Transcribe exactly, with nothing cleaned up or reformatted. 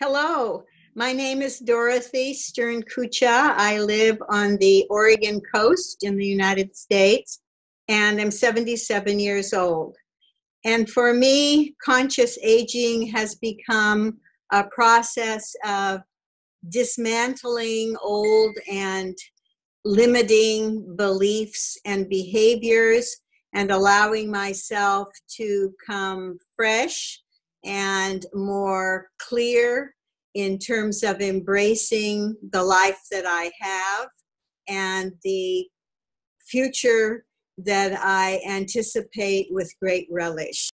Hello, my name is Dorothy Stern-Kucha. I live on the Oregon coast in the United States, and I'm seventy-seven years old. And for me, conscious aging has become a process of dismantling old and limiting beliefs and behaviors and allowing myself to come fresh and more clear in terms of embracing the life that I have and the future that I anticipate with great relish.